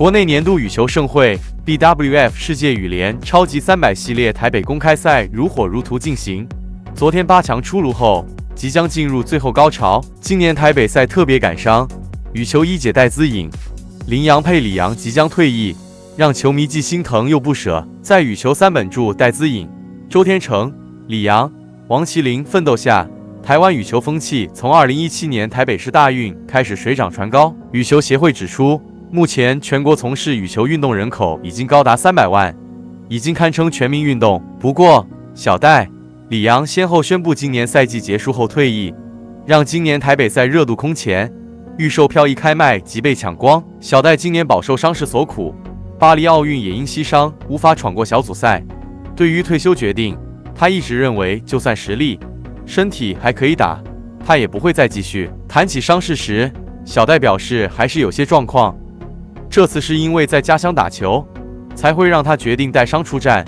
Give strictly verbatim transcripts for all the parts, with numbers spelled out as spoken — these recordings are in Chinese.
国内年度羽球盛会 B W F 世界羽联超级三百系列台北公开赛如火如荼进行。昨天八强出炉后，即将进入最后高潮。今年台北赛特别感伤，羽球一姐戴资颖、麟洋配李洋即将退役，让球迷既心疼又不舍。在羽球三本柱戴资颖、周天成、李洋、王麒麟奋斗下， 台湾羽球风气从二零一七年台北市大运开始水涨船高。羽球协会指出，目前全国从事羽球运动人口已经高达三百万，已经堪称全民运动。不过，小戴、李洋先后宣布今年赛季结束后退役，让今年台北赛热度空前，预售票一开卖即被抢光。小戴今年饱受伤势所苦，巴黎奥运也因膝伤无法闯过小组赛。对于退休决定，他一直认为，就算实力 身体还可以打，他也不会再继续。谈起伤势时，小戴表示还是有些状况，这次是因为在家乡打球，才会让他决定带伤出战。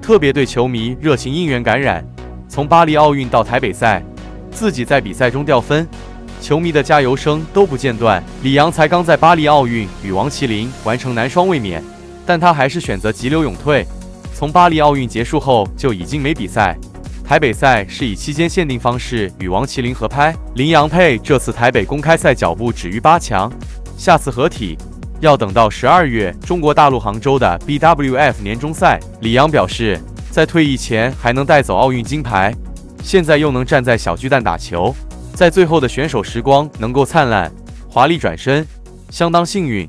特别对球迷热情应援感染，从巴黎奥运到台北赛，自己在比赛中掉分，球迷的加油声都不间断。李洋才刚在巴黎奥运与王麒麟完成男双卫冕，但他还是选择急流勇退，从巴黎奥运结束后就已经没比赛。 台北赛是以期间限定方式与王麒麟合拍，麟洋配这次台北公开赛脚步止于八强，下次合体要等到十二月中国大陆杭州的 B W F 年终赛。李洋表示，在退役前还能带走奥运金牌，现在又能站在小巨蛋打球，在最后的选手时光能够灿烂华丽转身，相当幸运。